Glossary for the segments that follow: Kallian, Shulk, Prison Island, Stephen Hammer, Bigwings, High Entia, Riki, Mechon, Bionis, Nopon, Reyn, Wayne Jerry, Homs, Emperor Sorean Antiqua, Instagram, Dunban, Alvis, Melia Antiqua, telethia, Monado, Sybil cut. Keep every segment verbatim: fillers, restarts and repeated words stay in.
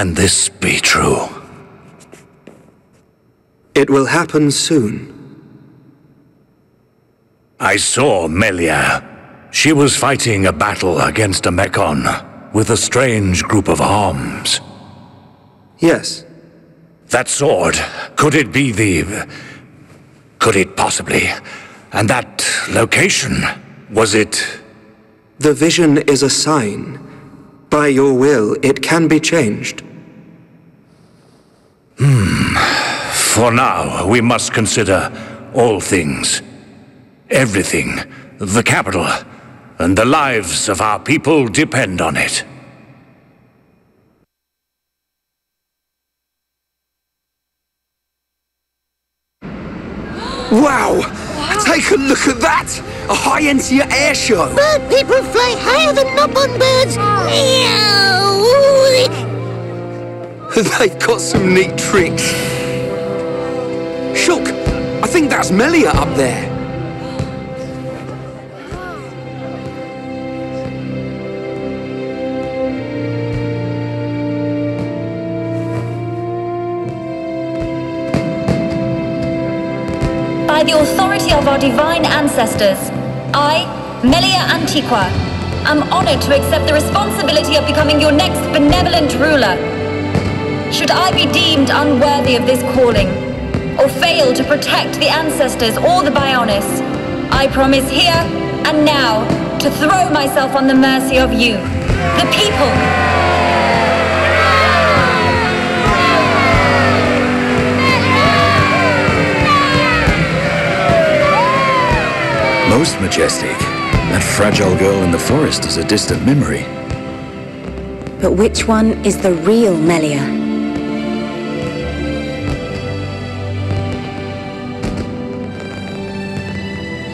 Can this be true? It will happen soon. I saw Melia. She was fighting a battle against a Mechon, with a strange group of Homs. Yes. That sword, could it be the... Could it possibly? And that location, was it... The vision is a sign. By your will, it can be changed. Hmm. For now, we must consider all things. Everything, the capital, and the lives of our people depend on it. Wow! Take a look at that! A High Entia air show! Bird people fly higher than Dunban birds! They've got some neat tricks. Shulk, I think that's Melia up there. By the authority of our divine ancestors, I, Melia Antiqua, am honored to accept the responsibility of becoming your next benevolent ruler. Should I be deemed unworthy of this calling, or fail to protect the ancestors or the Bionis, I promise here and now to throw myself on the mercy of you, the people. Most majestic. That fragile girl in the forest is a distant memory. But which one is the real Melia?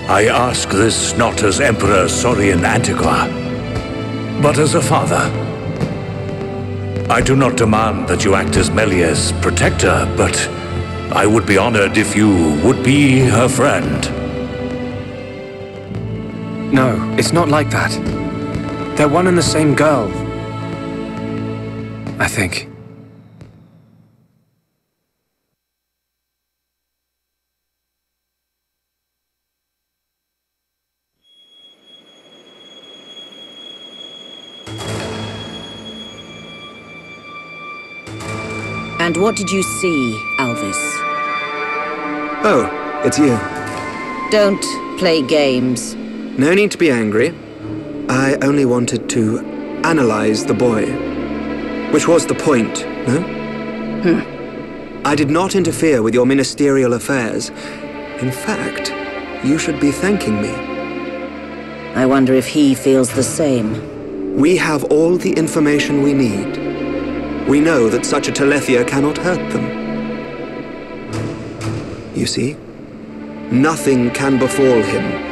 I ask this not as Emperor Sorean Antiqua, but as a father. I do not demand that you act as Melia's protector, but I would be honored if you would be her friend. No, it's not like that. They're one and the same girl. I think. And what did you see, Alvis? Oh, it's you. Don't play games. No need to be angry. I only wanted to analyze the boy, which was the point, no? Hmm. I did not interfere with your ministerial affairs. In fact, you should be thanking me. I wonder if he feels the same. We have all the information we need. We know that such a telethia cannot hurt them. You see? Nothing can befall him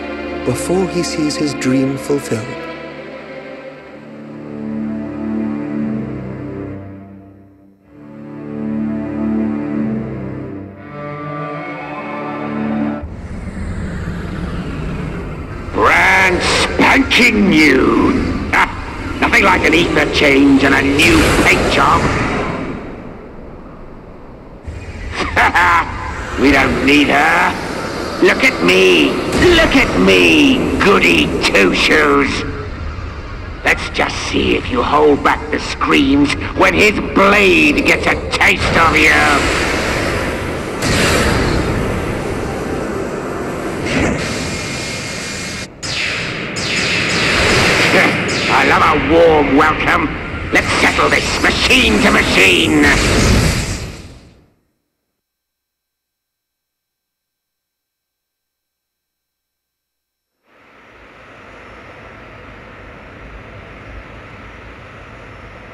before he sees his dream fulfilled. Brand spanking new! Ah, nothing like an ether change and a new paint job! We don't need her! Look at me! Look at me, goody two-shoes! Let's just see if you hold back the screams when his blade gets a taste of you! I love a warm welcome! Let's settle this machine to machine!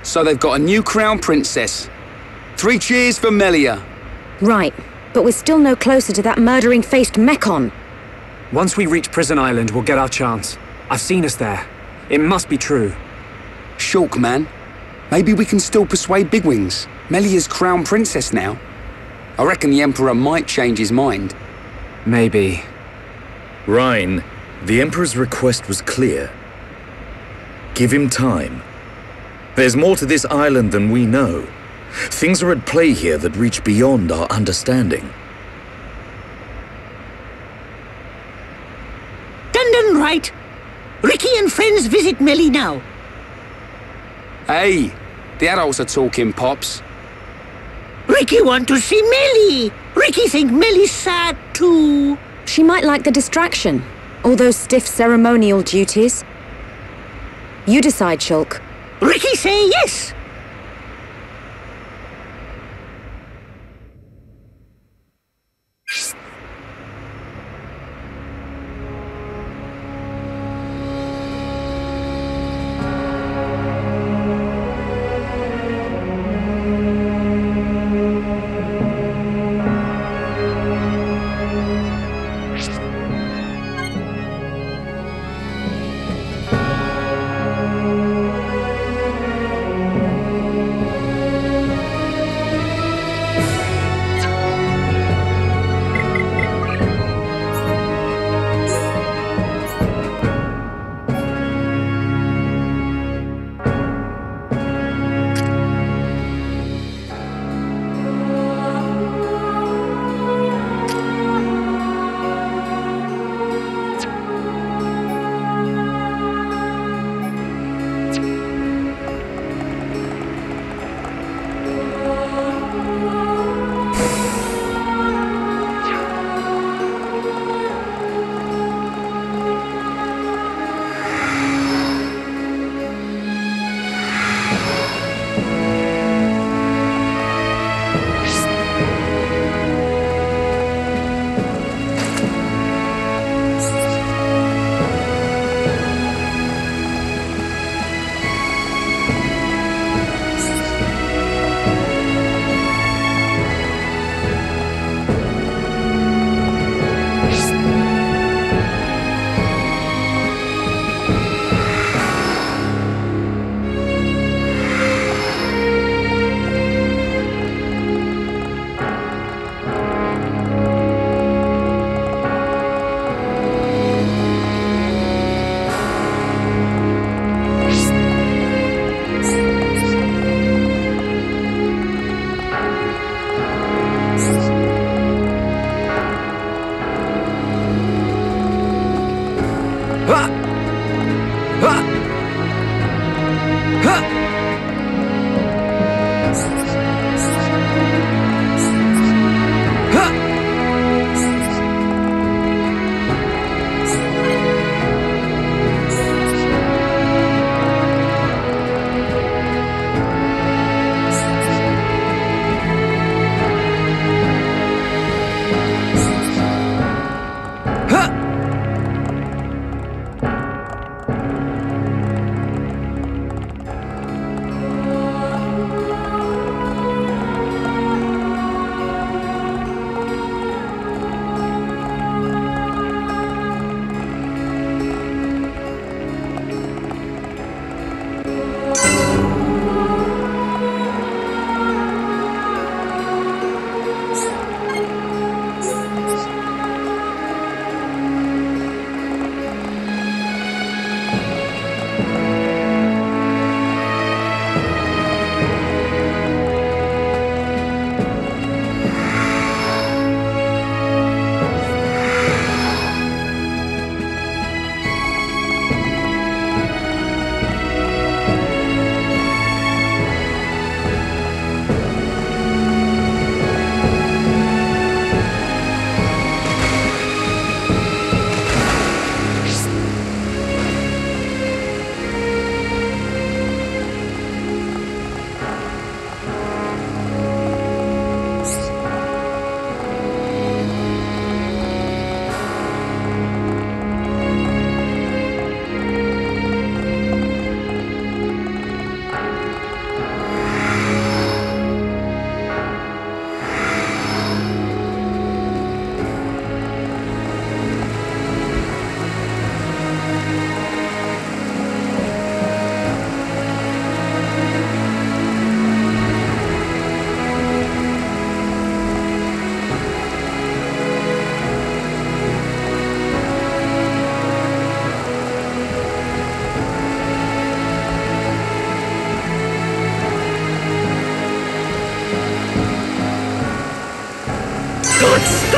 So they've got a new crown princess. Three cheers for Melia. Right, but we're still no closer to that murdering-faced Mechon. Once we reach Prison Island, we'll get our chance. I've seen us there. It must be true. Shulk, man. Maybe we can still persuade Bigwings. Melia's crown princess now. I reckon the Emperor might change his mind. Maybe. Reyn, the Emperor's request was clear. Give him time. There's more to this island than we know. Things are at play here that reach beyond our understanding. Dunban right. Riki and friends visit Melia now. Hey, the adults are talking, Pops. Riki want to see Melia. Riki think Melia's sad too. She might like the distraction. All those stiff ceremonial duties. You decide, Shulk. Riki say yes.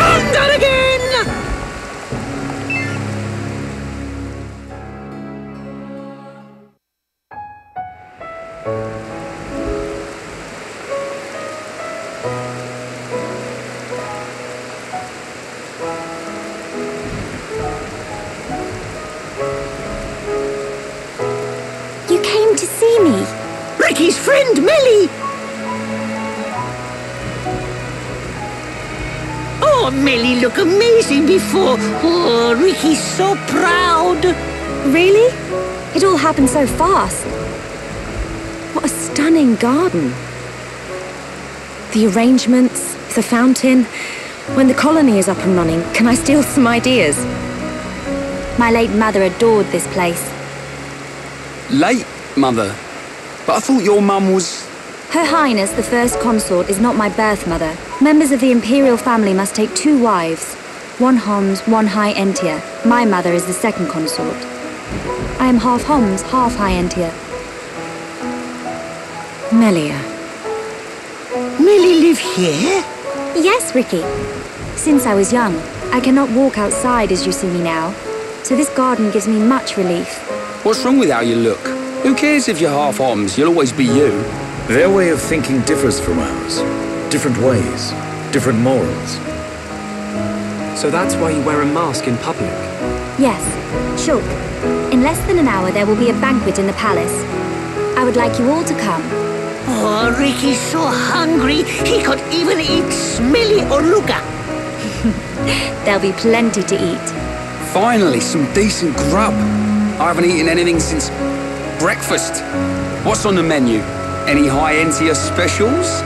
Done that again! You came to see me. Ricky's friend, Millie! Oh, Millie look amazing before. Oh, Riki's so proud. Really? It all happened so fast. What a stunning garden. The arrangements, the fountain. When the colony is up and running, can I steal some ideas? My late mother adored this place. Late mother? But I thought your mum was... Her Highness, the First Consort, is not my birth mother. Members of the Imperial family must take two wives. One Homs, one High Entia. My mother is the Second Consort. I am half Homs, half High Entia. Melia. Melia live here? Yes, Riki. Since I was young, I cannot walk outside as you see me now. So this garden gives me much relief. What's wrong with how you look? Who cares if you're half Homs? You'll always be you. Their way of thinking differs from ours. Different ways, different morals. So that's why you wear a mask in public? Yes, Shulk. In less than an hour there will be a banquet in the palace. I would like you all to come. Oh, Riki's so hungry, he could even eat smelly oruga. There'll be plenty to eat. Finally, some decent grub. I haven't eaten anything since breakfast. What's on the menu? Any High Entia specials?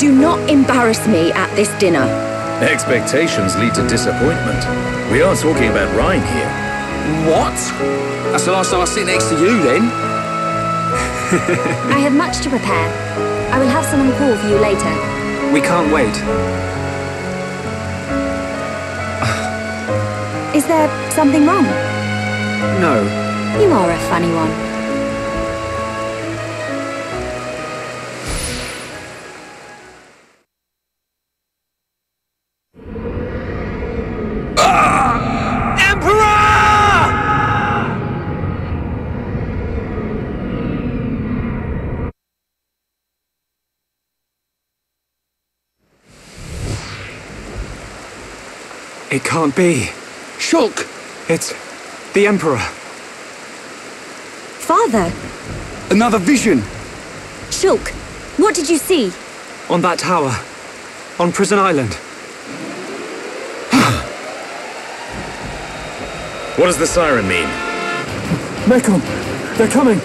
Do not embarrass me at this dinner. Expectations lead to disappointment. We are talking about Reyn here. What? That's the last time I sit next to you, then. I have much to prepare. I will have someone call for you later. We can't wait. Is there something wrong? No. You are a funny one. It can't be. Shulk! It's... the Emperor. Father! Another vision! Shulk, what did you see? On that tower. On Prison Island. What does the siren mean? Mechon! They're coming!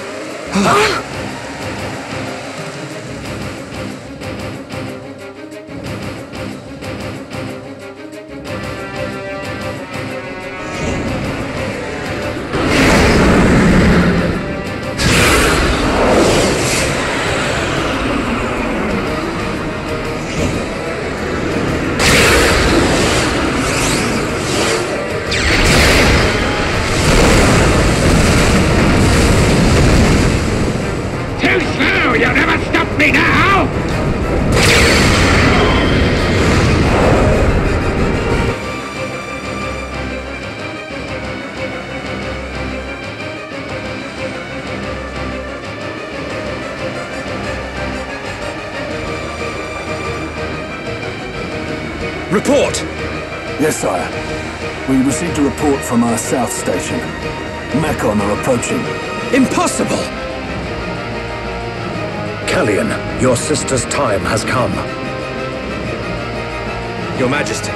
Report! Yes, sire. We received a report from our south station. Mechon are approaching. Impossible! Kallian, your sister's time has come. Your Majesty.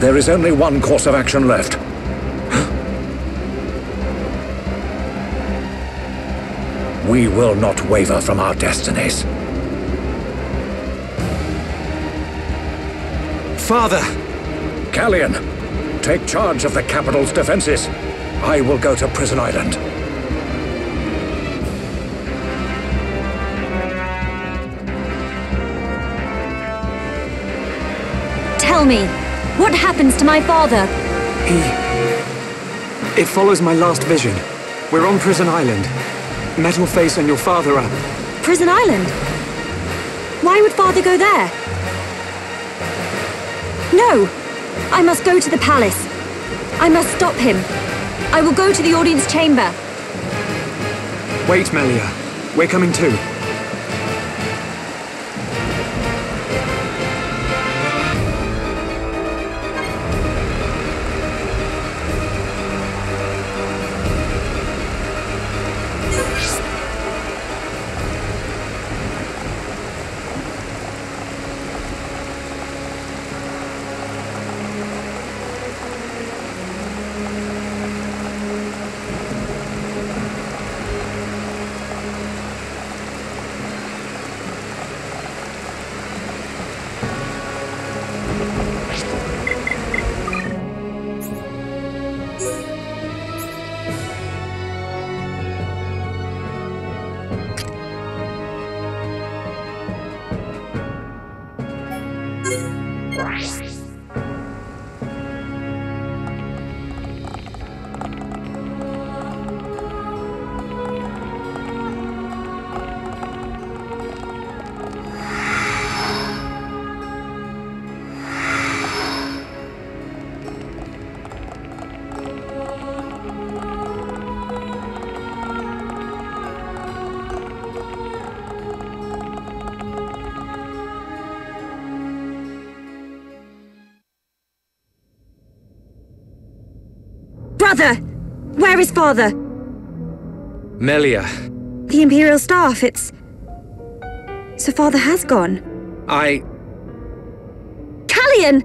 There is only one course of action left. We will not waver from our destinies. Father! Kallian, take charge of the capital's defenses. I will go to Prison Island. Tell me, what happens to my father? He... It follows my last vision. We're on Prison Island. Metal Face and your father are... Prison Island? Why would father go there? No! I must go to the palace. I must stop him. I will go to the audience chamber. Wait, Melia. We're coming too. Father! Where is father? Melia. The Imperial Staff, it's... So father has gone. I... Kallian!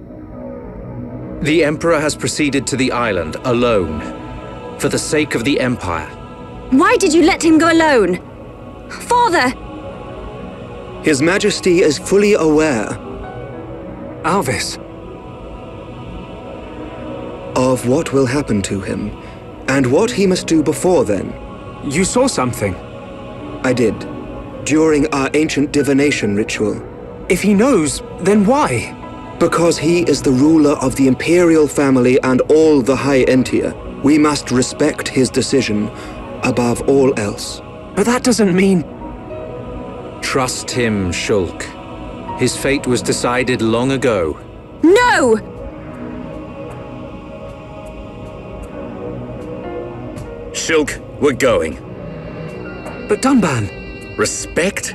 The Emperor has proceeded to the island, alone. For the sake of the Empire. Why did you let him go alone? Father! His Majesty is fully aware. Alvis. Of what will happen to him, and what he must do before then. You saw something? I did, during our ancient divination ritual. If he knows, then why? Because he is the ruler of the Imperial family and all the High Entia. We must respect his decision above all else. But that doesn't mean... Trust him, Shulk. His fate was decided long ago. No! Shulk, we're going. But Dunban... Respect?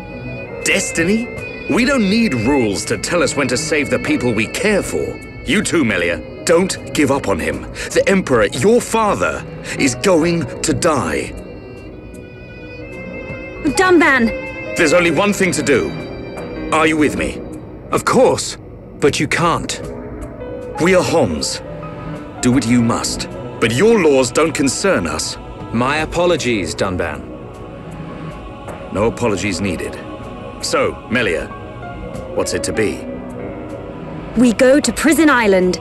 Destiny? We don't need rules to tell us when to save the people we care for. You too, Melia. Don't give up on him. The Emperor, your father, is going to die. Dunban! There's only one thing to do. Are you with me? Of course. But you can't. We are Homs. Do what you must. But your laws don't concern us. My apologies, Dunban. No apologies needed. So, Melia, what's it to be? We go to Prison Island.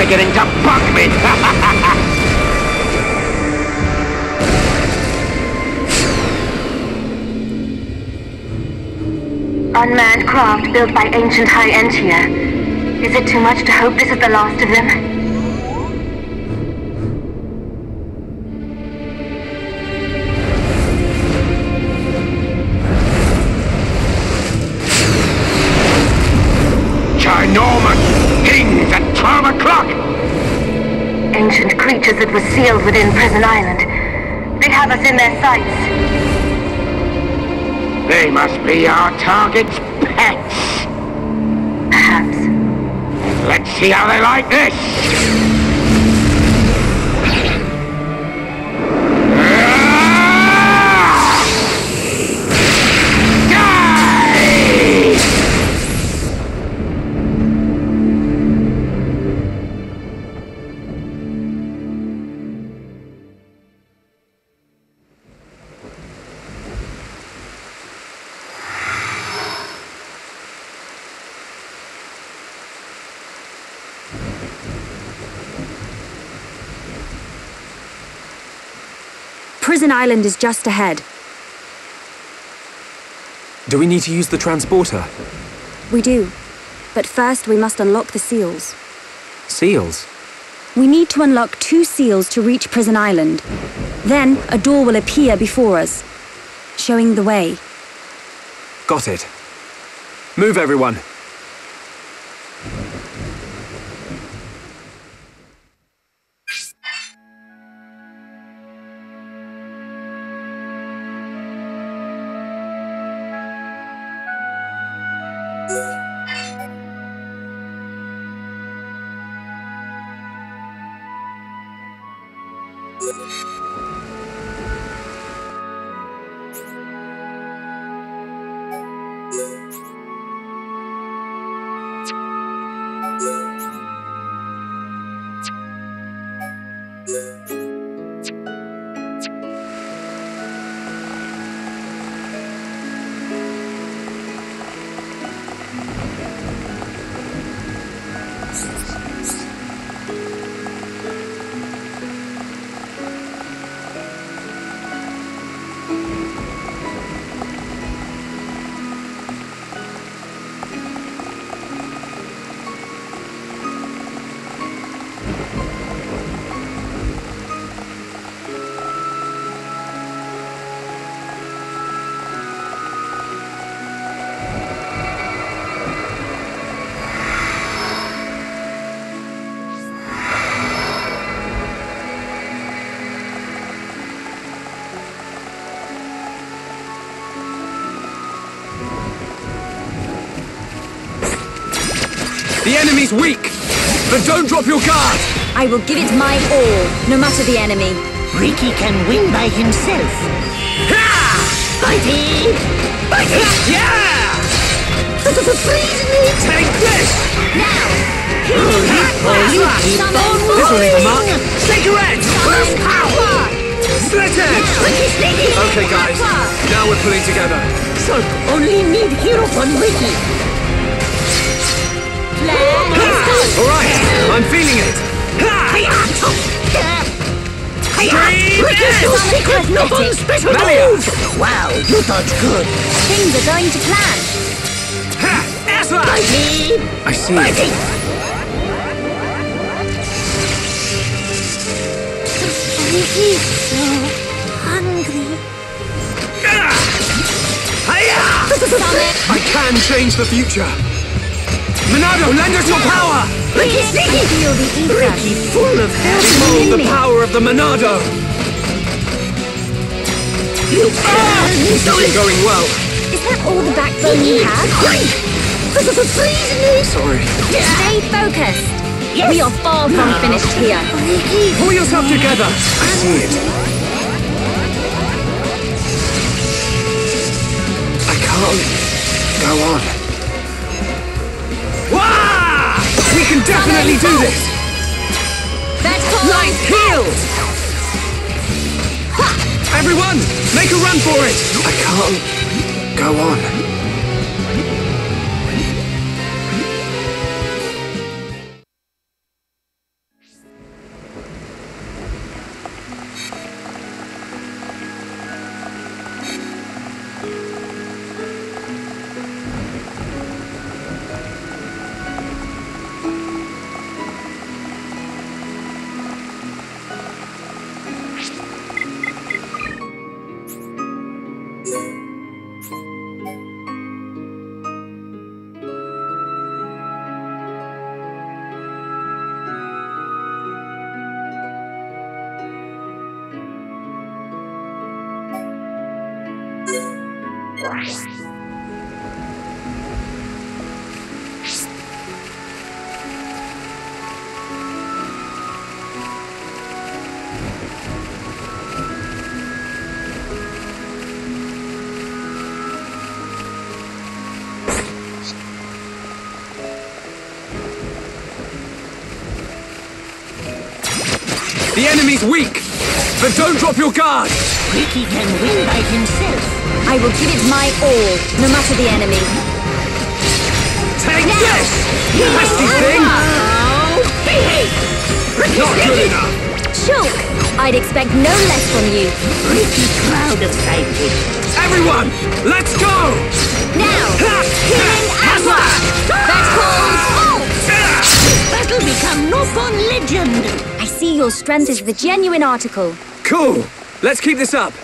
Getting to bug me! Unmanned craft built by ancient High Entia. Is it too much to hope this is the last of them? That was sealed within Prison Island. They have us in their sights. They must be our target's pets. Perhaps. Let's see how they like this. Prison Island is just ahead. Do we need to use the transporter? We do. But first we must unlock the seals. Seals? We need to unlock two seals to reach Prison Island. Then a door will appear before us, showing the way. Got it. Move, everyone. The enemy's weak! But don't drop your guard! I will give it my all, no matter the enemy. Riki can win by himself. Fighting! Fighting! Yeah! Freeze me! Take this! Now! This will leave a mark! Shake your head! Move power! Split it! Okay guys, now we're pulling together. So, only need hero from Riki. Alright, I'm feeling it! Ricky's your secret noble special move! Wow, you thought good. Things are going to plan. Ha! Asla! I see. Fighting! Ricky's so hungry. I can change the future. Monado, lend us your power! Riki, sneaky! Riki, full of hell, the power of the Monado! You are! This isn't going well! Is that all the backbone you have? Freeze me! Sorry. Stay focused! Yes. We are far from finished here. Pull yourself together! I see it. I can't go on. Wow! We can definitely do this! That's light healed! Everyone, make a run for it! I can't go on. The enemy's weak, but don't drop your guard! Riki can win by himself. I will give it my all, no matter the enemy. Take now. This! You nasty thing! Riki, not Riki. Good enough! Shulk, I'd expect no less from you. Riki, cloud of sighted. Everyone, let's go! Now! Killing Asla! That calls all! This battle become no fun legend! See your strength is the genuine article. Cool! Let's keep this up!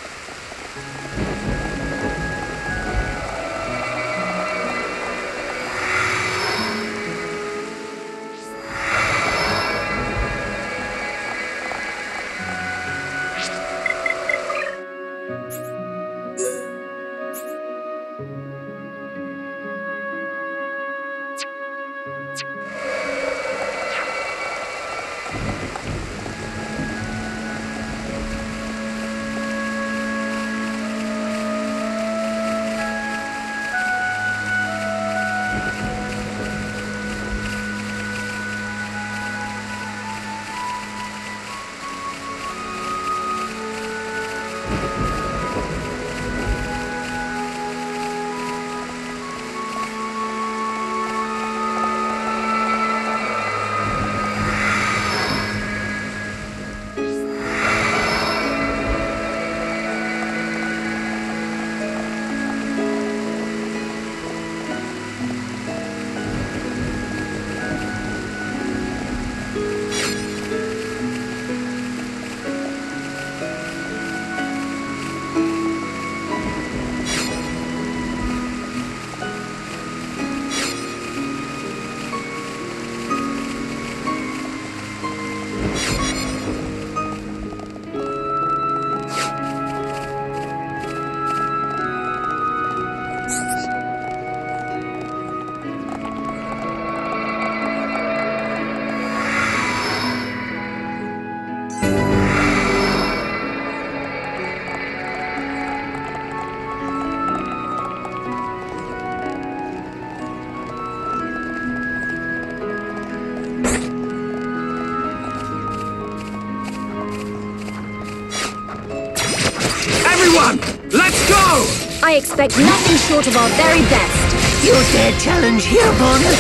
on! Let's go! I expect nothing short of our very best. You dare challenge here, Bionis?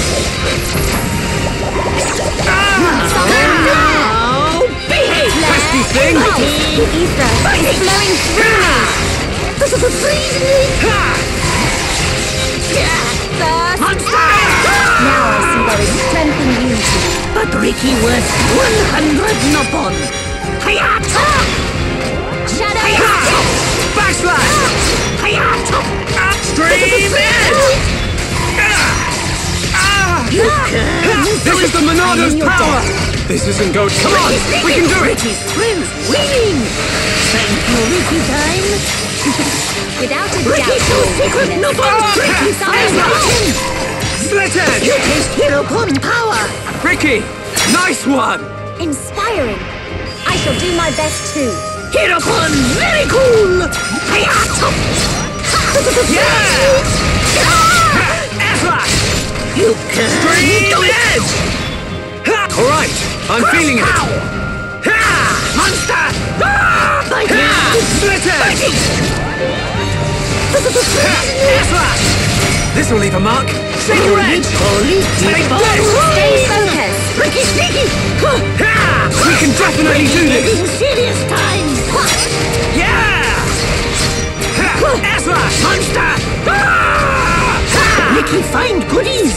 Ah! No! Behave, pesky thing! The ether is flowing through me! This is a freeze me! Monster! Now I see there is strength in beauty. But Riki worth one hundred Nopon! Hiya! Shadow! Hi-ya! Backslash! Hi-ya! Upstream edge! This is the Monado's power! Death. This isn't gold. Come on! Ricky's we can do it! Ricky's swims! Winning! Thank you, Riki time! Without a doubt! Ricky's so secret! No bombs! Ricky's swimming! Slit edge! You taste Hirokon power! Riki! Nice one! Inspiring! I shall do my best too! Hirokon, very cool! Yeah! Ezra! You can do edge! Alright, I'm Cross feeling it! Monster! Slit edge! This will leave a mark! Take your edge! Take this! Stay focused! Riki sneaky! We can definitely do this! Serious time! Yeah! Ezra! Monster! Riki, find goodies!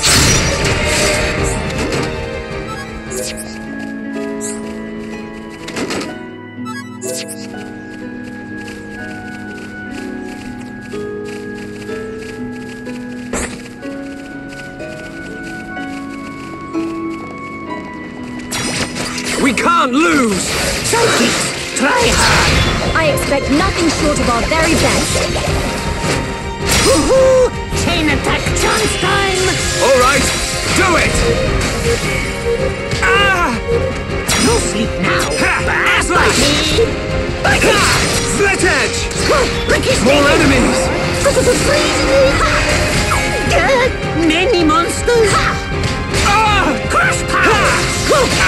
We can't lose! Psychics, try hard! I expect nothing short of our very best. Woohoo! Chain attack chance time! Alright, do it! Ah! No sleep now! Ha! Spiky! Spiky! Slit edge! Ricky's more enemies! uh, many monsters! Ha! Ah! Crash power! Ah!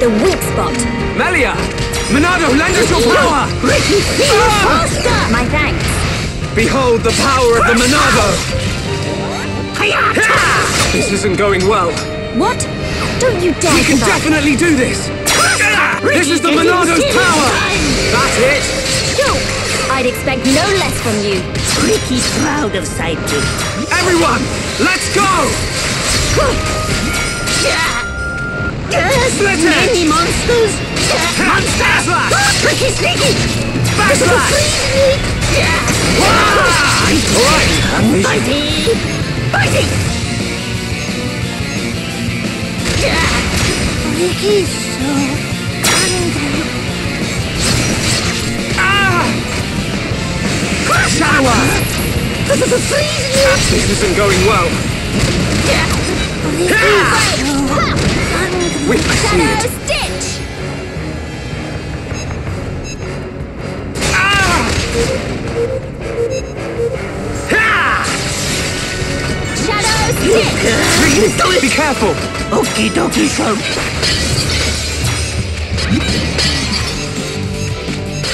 The weak spot! Melia! Monado, lend us your power! Riki, heal faster! My thanks! Behold the power of the Monado! This isn't going well. What? Don't you dare! We can definitely do this! This is the Monado's power! That's it! Shulk! I'd expect no less from you. Riki's proud of sidekick. Everyone, let's go! Many monsters! Monsters! Riki sneaky! Backslash! Yeah. Alright! Biting! Biting! Yeah. Riki is so angry. Ah! Crash hour! This is a freeze! This isn't going well. Yeah. Riki is so angry. Wait, I see it. Stitch! Ha! Shadows, Riki, be careful! Okie dokie, Shulk!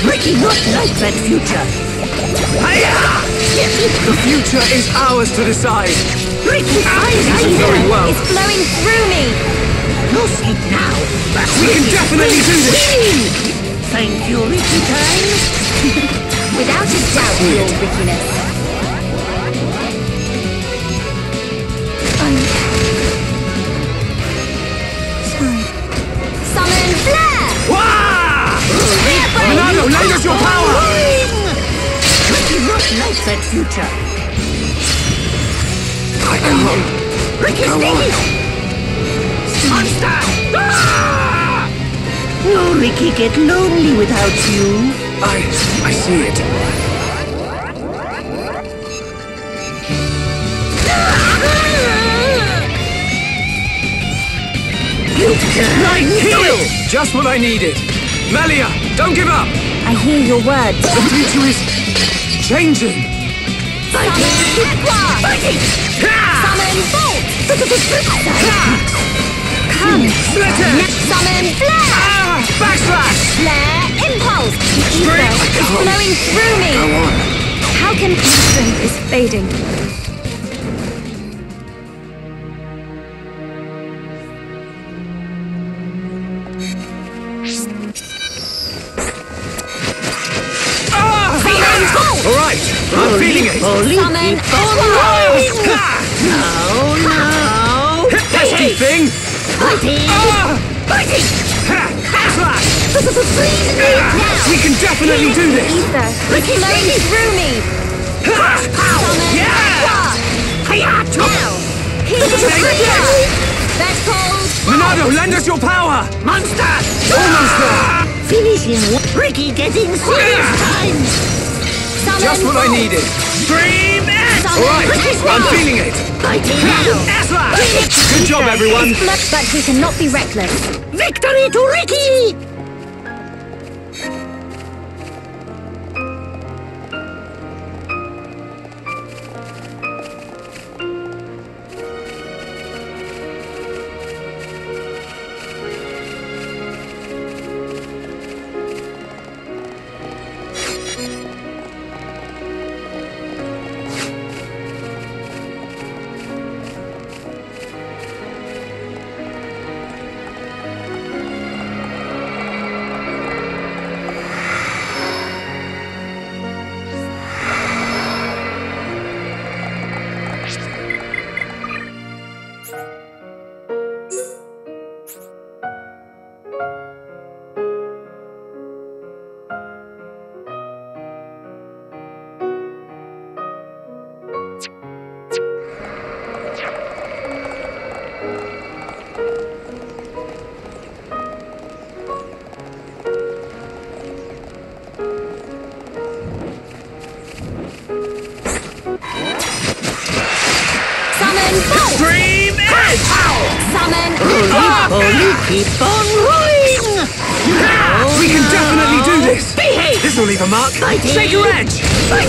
Riki, not like that future! Hiya! The future is ours to decide! Riki, this is going well! It's flowing through me! No sleep now! But we can definitely do this! Thank you, Riki time! Without a doubt, your wickedness. Um. Sorry. Summon Flare! Wah! Monado, lend us your power! Riki, not like that future. I am on. Riki, sneaky! Monster! Ah! No, Riki, get lonely without you. I... I see it. You can't heal! Just what I needed. Melia, don't give up! I hear your words. The future is... changing. Fighting! Fighting! Summon Bolt! Come! Slit it! Summon Flare! Backslash! Flare Impulse! Straight! is flowing through me! Go on. How can my strength is fading? Ah! All right, I'm holy, feeling it. Holy, summon all right. No, no. Pesky thing. Fighting. Ah! Fighting. Freeze me now! We can definitely do this! It's flowing through me! Ha! Yeah! Now! That's cold! Monado, lend us your power! Monster! All monster! Finish him! Riki getting serious times! Just what I needed! Dream it! Alright, I'm feeling it! Good job, everyone! But we cannot be reckless! Victory to Riki!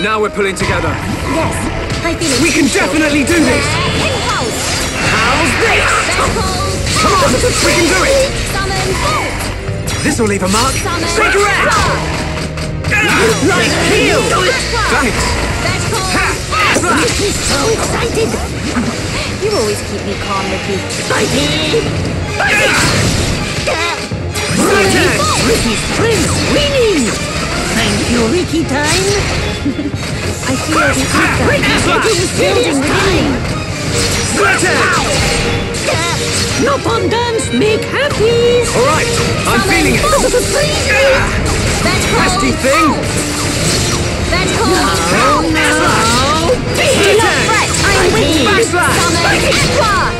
Now we're pulling together. Yes, I feel it. We can definitely do this. How's this? Come on, we can do it. This will leave a mark. Take a rest. Light heal. Thanks. Ricky's so excited. You always keep me calm, Ricky. Fighting. Fighting. Ricky's prince winning. Thank you, Riki time! I feel the ether is building time! No fun dance, make happy! Alright, I'm feeling it! That's cold! That's cold! No, no! I'm waiting for summon Aqua!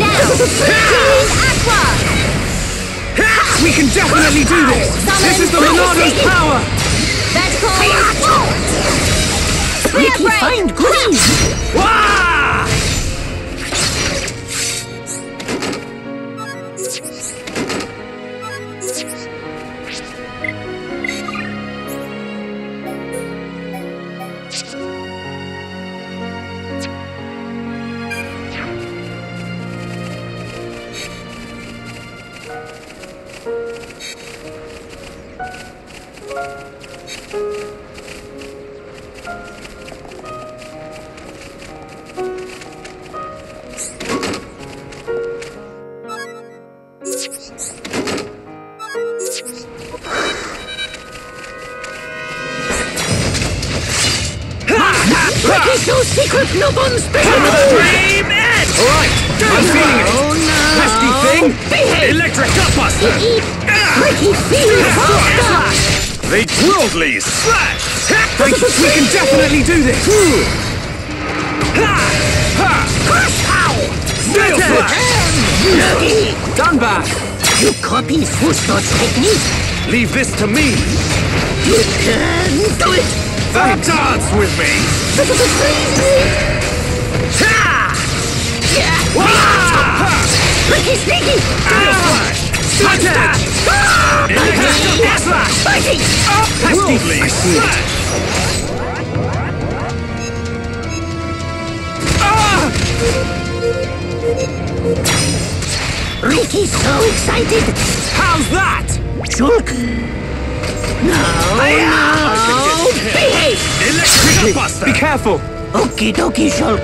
Now, summon Aqua! We can definitely do this! Summon this is the Monado's power! That's called... Riki, find green! Wah! Dunban! You copy Fusto's technique? Leave this to me! You can do it! Then dance with me! Ha! Yeah! Wow! Ricky sneaky! Ah! Attack! Ah! Fighting! Fighting! Ah! Riki's so excited! How's that? Shulk! No! No! Behave! Electric buster! Be careful! Okie dokie, Shulk!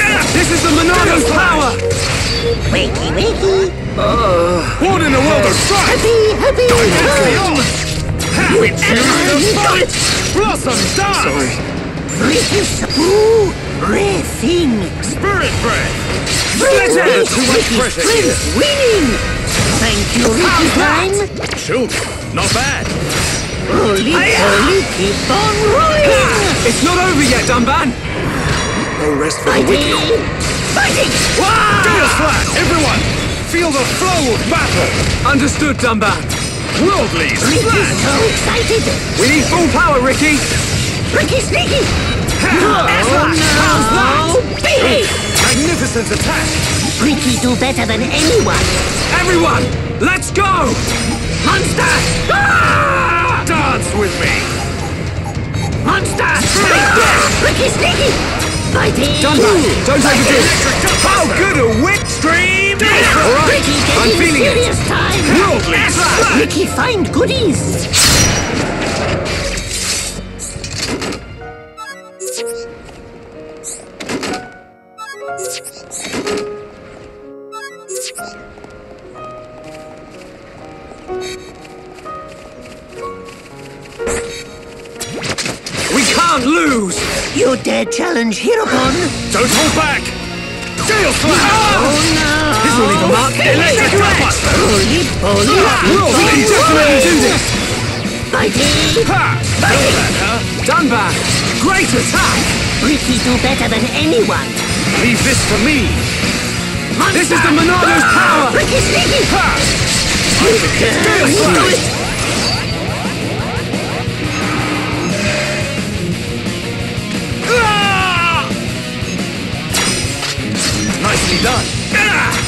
Ah, this is the Monado's power! Wakey, wakey! Uh, Born in a world of strife! Happy, happy! Happy! Happy! Blossom, die! Sorry. Breathe! Ooh! Breathing! Spirit breath! Split out! Too much pressure here! Winning! Thank you, Riki time! Shoot! Not bad! Holy, holy, keep on rolling! It's not over yet, Dunban! No rest for the wicked! Fighting! Wow! Deal slash! Everyone! Feel the flow of battle! Understood, Dunban. Worldly splash! So excited! We need full power, Riki! Riki sneaky! No, no, no! Behave! Magnificent attack! Riki do better than anyone! Everyone, let's go! Monster! Ah! Dance with me! Monster! Ah! Riki sneaky! Fighting! Dunban, don't overdo it! How good a whip stream! Alright, I'm feeling it! Worldly slash! Riki, find goodies! We can't lose! You dare challenge hereupon? Don't hold back! Sail flash! Oh no! This will leave a mark. Electric robot! Holy, holy, holy! We can definitely do this! Fighting! Ha! Fighting! Dunban! Great attack! Riki do better than anyone! Leave this to me! Monster. This is the Monado's power! Riki sneaky! Ha! You can do it! Nicely done.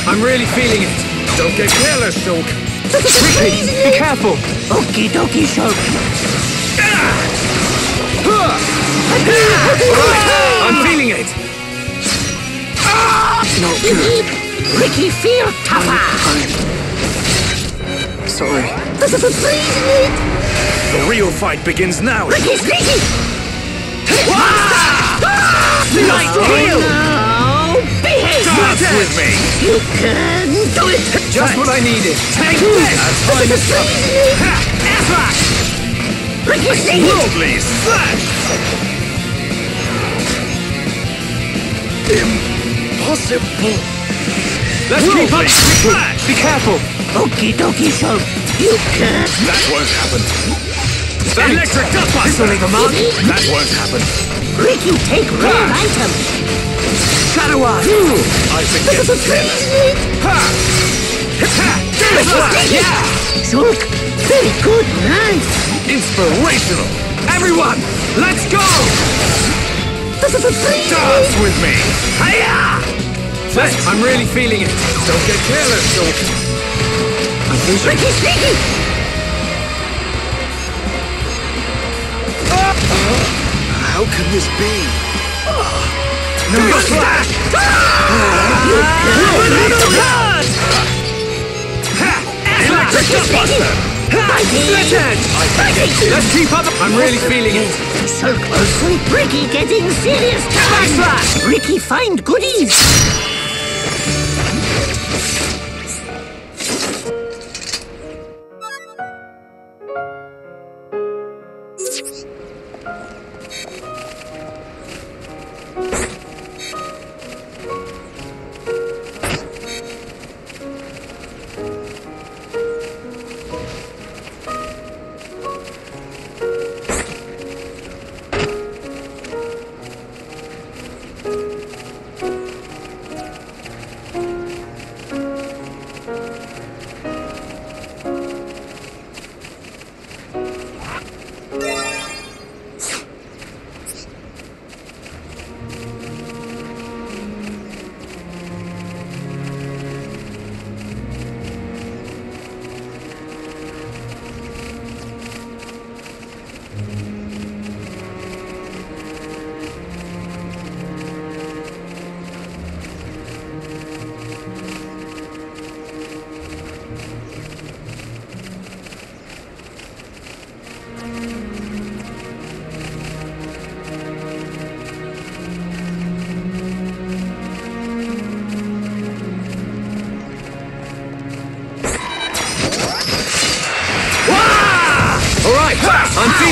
I'm really feeling it. Don't get careless, Shulk. Riki, be careful. Okie dokie, Shulk. I'm feeling it. Not good. Riki, feel tougher. Sorry. The real fight begins now. Riki, sneaky. Light heal. Dance with me! You can do it! Just what I needed! Take this! Time is up! Ha! Airslash! Riki sneaky! Worldly slash! Impossible! Let's keep up! Slash! Be careful! Okie dokie, Shulk! You can! That won't happen! Electric dustbuster! This'll leave a mark! That won't happen! Riki, take rare items! Shadow Eye! I forget the trailer! Ha! Ha! Yeah! Shulk! Very good! Nice! Inspirational! Everyone! Let's go! Dance with me! Hiya! Thanks! I'm really feeling it! Don't get careless, Shulk! I'm losing! Riki sneaky! How can this be? No, no, slash! Ah! You can't do that! Ha! Electric buster! Ha! Split end! Let's keep up! I'm really feeling it! So closely! Riki getting serious! Backslash! Riki find goodies!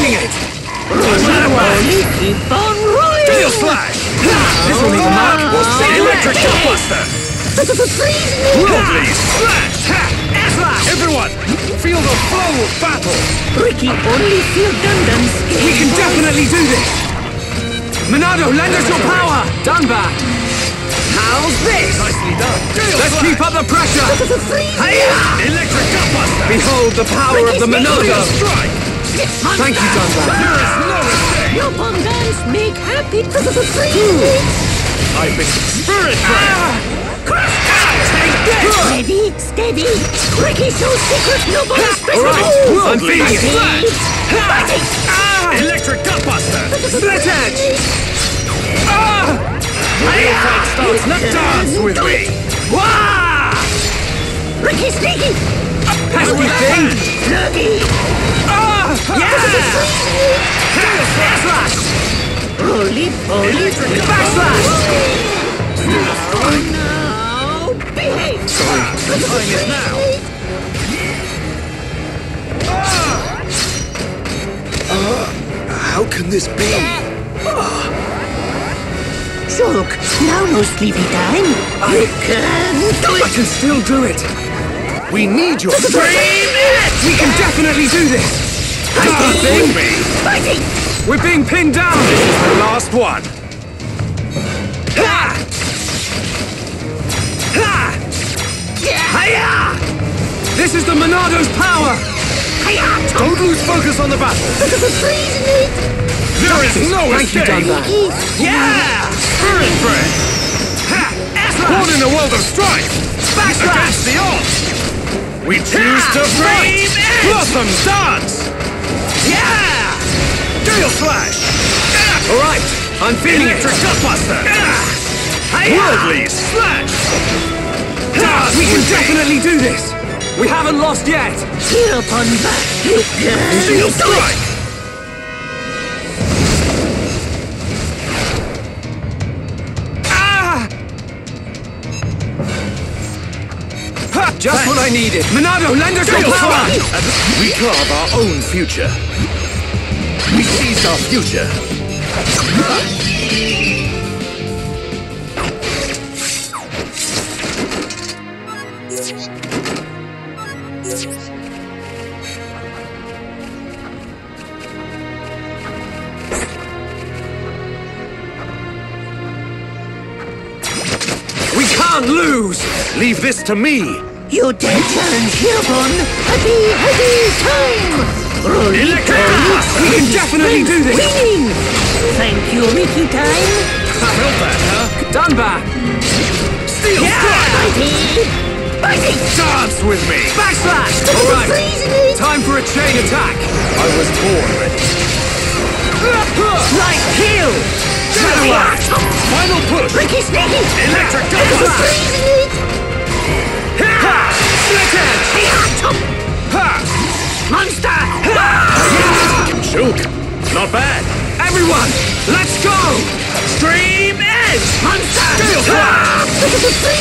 Ending it! What's that one? Keep on rolling! Deal slash! This will leave a mark! We'll see electric blockbuster! Freeze me! Lovely slash! Slash! Everyone, feel the flow of battle! Riki, only feel Dunban's. We can definitely do this! Monado, lend us your power! Dunban! How's this? Nicely done. Let's keep up the pressure. Electric Gutbuster. Behold the power of the Monado. Thank you, Dunban. There is no mistake. Your Bondans make happy. I've been spirit fire. Crash out. Take this. Steady, steady. Ricky's so secret. Nobody's special. All right. I'm feeding it. Electric Gutbuster. Split edge. Starts not dance with me! Wah! Riki sneaky! Pesky thing! Lurky! Ah! Yeah! Holy, holy, backslash! Oh no! Behave! Sorry, I'm trying it now! Ah! Uh, how can this be? Yeah. Oh. Shulk, now no sleepy time. I can do it. I can still do it. We need your dream. We can definitely do this. Fighting. Fighting. We're being pinned down. This is the last one. Ha! Ha! Hiya! This is the Monado's power. Hiya! Don't lose focus on the battle. Freeze me. There is no escape! Yeah! Spirit breath! Ha! Born in a world of strife! Backlash! The odds! We choose to frame it! Blossom dance! Yeah! Gale slash! Alright, I'm feeling it! Electric Gutbuster! Worldly slash! We can definitely do this! We haven't lost yet! Here upon back! You can strike! Just what I needed. Monado, lend us your power! We carve our own future. We seize our future. We can't lose! Leave this to me! You dare challenge Hilbon! Happy, happy time! Roll electric! We can definitely do this! Winning! Thank you, Riki time! Held that, huh? Dunban! Steel yeah! Strike! Biting! Biting! Dance with me! Backslash! Alright! Time for a chain attack! I was born ready. Light heel! Shadow! Final push! Riki sneaky! Electric Gutbuster! Monster! Shulk! Not bad! Everyone! Let's go! Stream edge! Monster! Steel flash!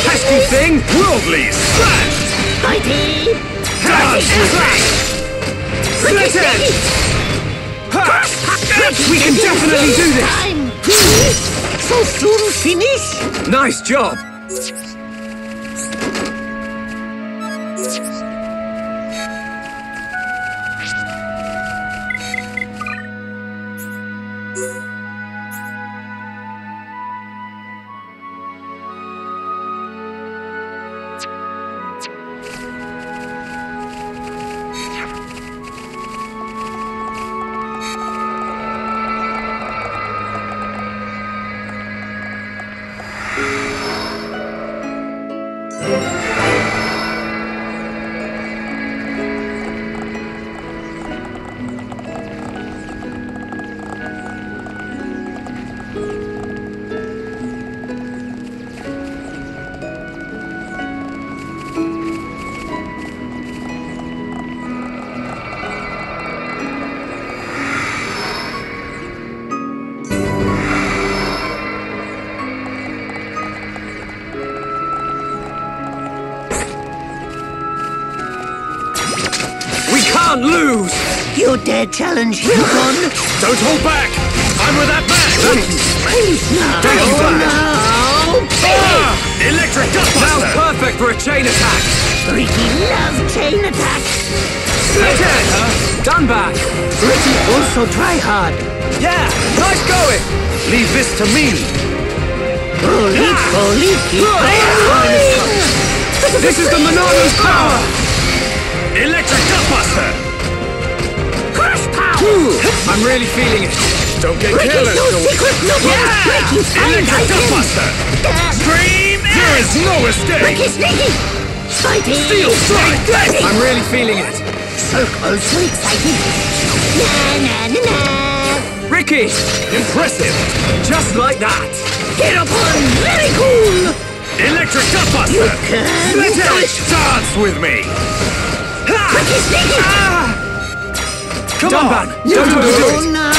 Pesky thing! Worldly slash! Mighty! Dance with me! Split edge! We can definitely do this! So soon finish! Nice job! Lose! You dare challenge him, Gon? Don't hold back! I'm with that man! Please, no! Don't hold back! No! Ah! Electric Dustbuster! Now perfect for a chain attack! Riki loves chain attacks! Again! Dunban! Riki also try hard! Yeah! Nice going! Leave this to me! Holy, holy, keep This is the Monado's power! Electric Dustbuster! I'm really feeling it. Don't get Rick careless. No secret, no yeah! Ricky, electric Dustbuster! Uh, Scream! There is no escape! Ricky, sneaky! Fighting! Steel strike! I'm really feeling it. So close, so excited. Na na na na! Ricky! Impressive! Just like that! Get up on! Very cool! Electric Dustbuster! Let's dance with me! Ricky, sneaky! Ah! Come on! Don't do it! No!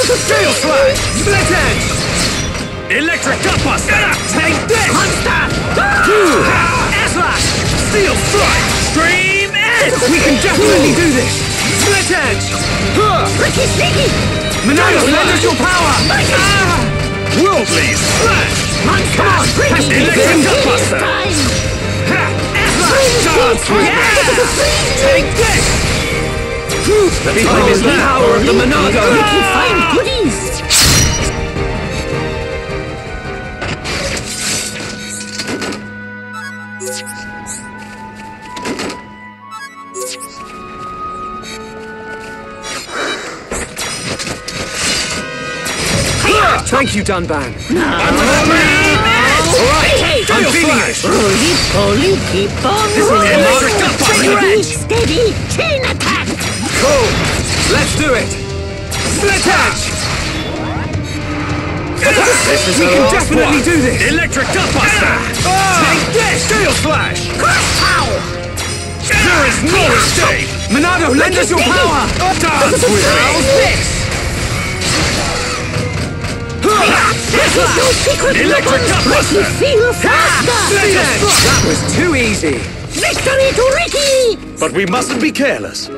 Steel Slash! Split Edge! Electric Dustbuster! Take this! Monster! Slash! Steel Strike! Scream Edge! We can definitely do this! Split Edge! Ricky Sneaky! Monado, leverage your power! Worldly Slash! Come on! Electric Dustbuster! Slash! Take this! Behind is the power of the Monado! We can find goodies! Thank you, Dunban! No. I'm Alright! Hey, I'm feeling it! Holy, holy, keep on rolling! Steady, steady, chain attack! Cool! Let's do it! Split Edge! We can definitely do this! Electric Dustbuster! Take this! Steel Slash! Crash Power! There is no escape! Monado, lend us your power! Dance with this! This is your secret! Electric Dustbuster! Feel faster! Split Edge! That was too easy! Victory to Riki! But we mustn't be careless.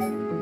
You